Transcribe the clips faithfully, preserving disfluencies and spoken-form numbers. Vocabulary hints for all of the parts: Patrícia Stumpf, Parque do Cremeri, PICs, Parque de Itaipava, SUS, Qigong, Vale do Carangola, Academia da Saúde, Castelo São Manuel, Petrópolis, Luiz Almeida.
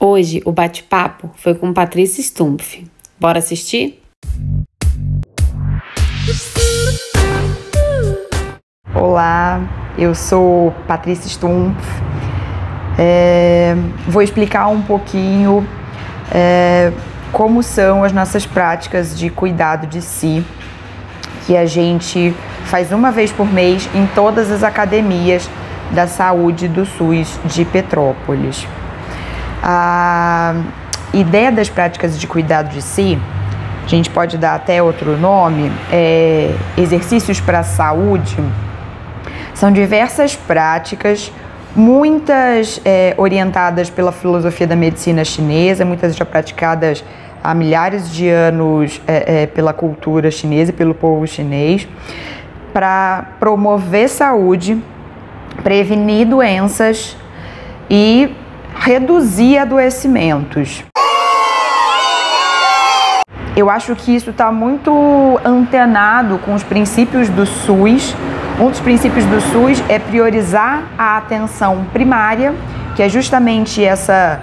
Hoje o bate-papo foi com Patrícia Stumpf. Bora assistir? Olá, eu sou Patrícia Stumpf. É, vou explicar um pouquinho é, como são as nossas práticas de cuidado de si, que a gente faz uma vez por mês em todas as academias da saúde do SUS de Petrópolis. A ideia das práticas de cuidado de si, a gente pode dar até outro nome, é, exercícios para a saúde, são diversas práticas, muitas é, orientadas pela filosofia da medicina chinesa, muitas já praticadas há milhares de anos é, é, pela cultura chinesa e pelo povo chinês, para promover saúde, prevenir doenças e reduzir adoecimentos. Eu acho que isso está muito antenado com os princípios do SUS. Um dos princípios do SUS é priorizar a atenção primária, que é justamente essa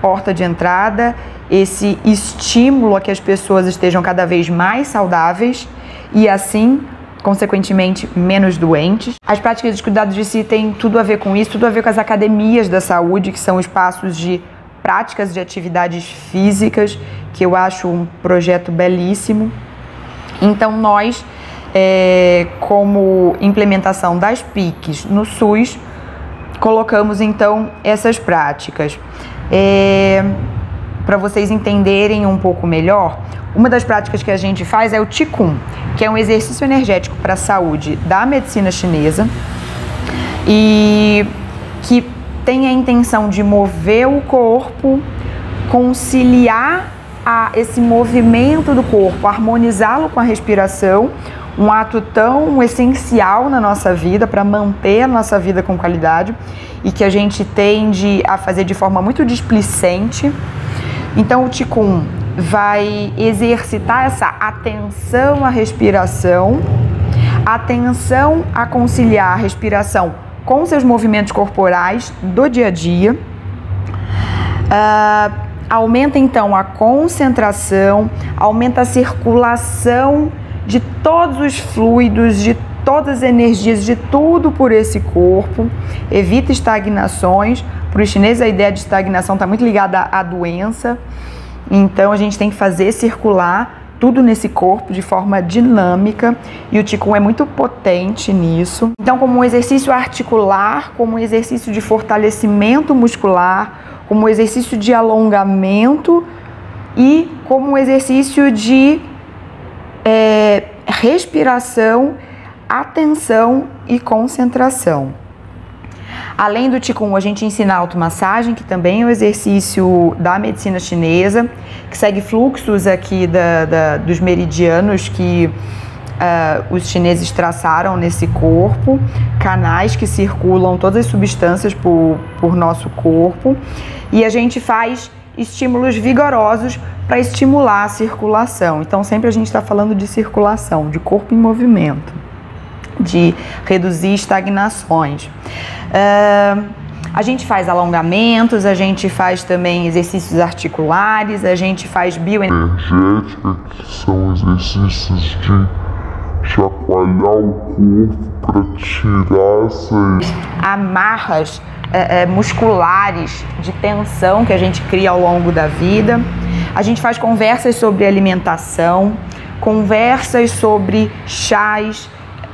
porta de entrada, esse estímulo a que as pessoas estejam cada vez mais saudáveis e assim, consequentemente, menos doentes. As práticas de cuidado de si têm tudo a ver com isso, tudo a ver com as academias da saúde, que são espaços de práticas de atividades físicas, que eu acho um projeto belíssimo. Então, nós, é, como implementação das P I Cs no SUS, colocamos, então, essas práticas. É, para vocês entenderem um pouco melhor, uma das práticas que a gente faz é o Qigong, que é um exercício energético para a saúde da medicina chinesa e que tem a intenção de mover o corpo, conciliar a esse movimento do corpo, harmonizá-lo com a respiração, um ato tão essencial na nossa vida para manter a nossa vida com qualidade e que a gente tende a fazer de forma muito displicente. Então o Qigong vai exercitar essa atenção à respiração, atenção a conciliar a respiração com seus movimentos corporais do dia a dia. Uh, aumenta então a concentração, aumenta a circulação de todos os fluidos, de todas as energias, de tudo por esse corpo, evita estagnações. Para os chineses, a ideia de estagnação está muito ligada à doença. Então, a gente tem que fazer circular tudo nesse corpo de forma dinâmica. E o Qigong é muito potente nisso. Então, como um exercício articular, como um exercício de fortalecimento muscular, como um exercício de alongamento e como um exercício de é, respiração, atenção e concentração. Além do Qigong, a gente ensina a automassagem, que também é um exercício da medicina chinesa, que segue fluxos aqui da, da, dos meridianos que uh, os chineses traçaram nesse corpo, canais que circulam todas as substâncias por, por nosso corpo, e a gente faz estímulos vigorosos para estimular a circulação. Então, sempre a gente está falando de circulação, de corpo em movimento, de reduzir estagnações. Uh, a gente faz alongamentos, a gente faz também exercícios articulares, a gente faz bioenergética, que são exercícios de chacoalhar o corpo para tirar essas amarras uh, uh, musculares de tensão que a gente cria ao longo da vida. A gente faz conversas sobre alimentação, conversas sobre chás,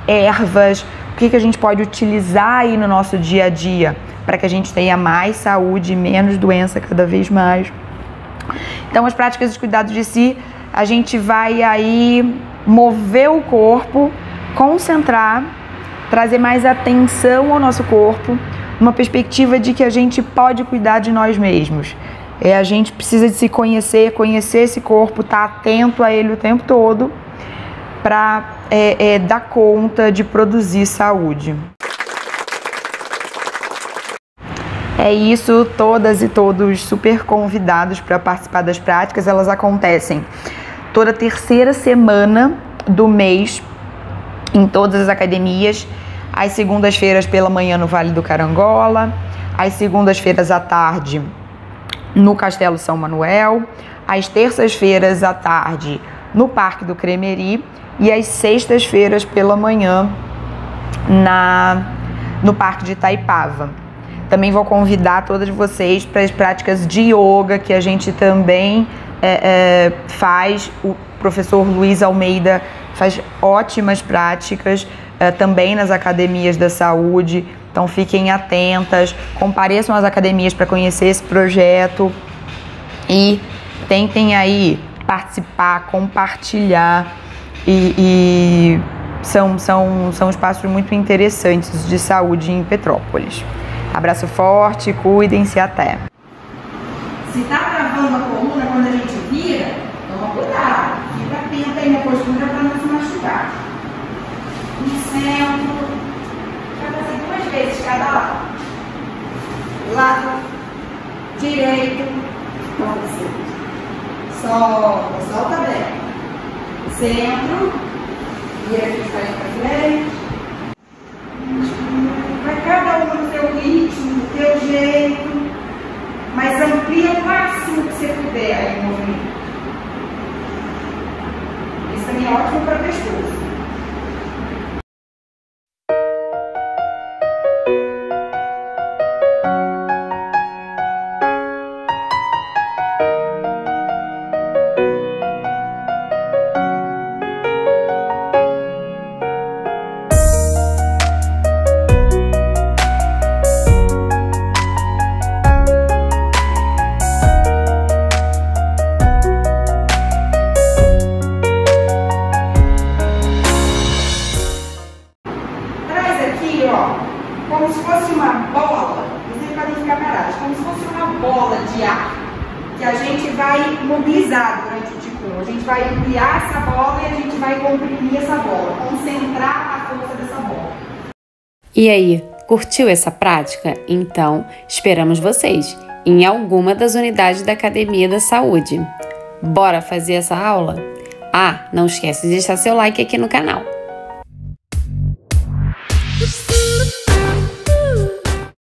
ervas, o que, que a gente pode utilizar aí no nosso dia a dia para que a gente tenha mais saúde e menos doença cada vez mais. Então, as práticas de cuidado de si, a gente vai aí mover o corpo, concentrar, trazer mais atenção ao nosso corpo, uma perspectiva de que a gente pode cuidar de nós mesmos. É, a gente precisa de se conhecer, conhecer esse corpo, estar atento a ele o tempo todo, para é, é, dar conta de produzir saúde. É isso, todas e todos super convidados para participar das práticas. Elas acontecem toda terceira semana do mês em todas as academias, às segundas-feiras pela manhã no Vale do Carangola, às segundas-feiras à tarde no Castelo São Manuel, às terças-feiras à tarde no Parque do Cremeri e às sextas-feiras pela manhã na, no Parque de Itaipava. Também vou convidar todas vocês para as práticas de yoga que a gente também é, é, faz. O professor Luiz Almeida faz ótimas práticas é, também nas academias da saúde. Então fiquem atentas, compareçam às academias para conhecer esse projeto e tentem aí participar, compartilhar e, e são, são, são espaços muito interessantes de saúde em Petrópolis. Abraço forte, cuidem-se, até! Se tá travando a coluna quando a gente vira, toma cuidado, fica atenta aí na postura para não se machucar. No centro, vai fazer duas vezes cada lado. Lado direito, pronto, assim. Solta, solta bem. Centro, vira aqui de frente para frente. Vai cada um no teu ritmo, no teu jeito, mas amplia o máximo que você puder aí o movimento. Isso também é ótimo para pescoço. E aí, curtiu essa prática? Então, esperamos vocês em alguma das unidades da Academia da Saúde. Bora fazer essa aula? Ah, não esquece de deixar seu like aqui no canal.